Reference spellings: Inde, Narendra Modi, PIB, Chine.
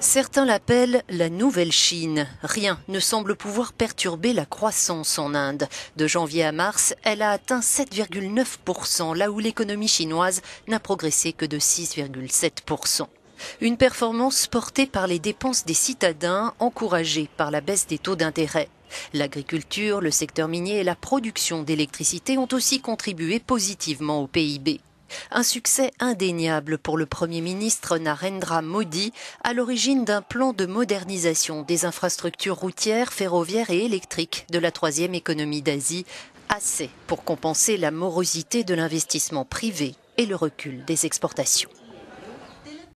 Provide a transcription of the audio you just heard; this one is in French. Certains l'appellent la nouvelle Chine. Rien ne semble pouvoir perturber la croissance en Inde. De janvier à mars, elle a atteint 7,9%, là où l'économie chinoise n'a progressé que de 6,7%. Une performance portée par les dépenses des citadins, encouragée par la baisse des taux d'intérêt. L'agriculture, le secteur minier et la production d'électricité ont aussi contribué positivement au PIB. Un succès indéniable pour le Premier ministre Narendra Modi, à l'origine d'un plan de modernisation des infrastructures routières, ferroviaires et électriques de la troisième économie d'Asie, assez pour compenser la morosité de l'investissement privé et le recul des exportations.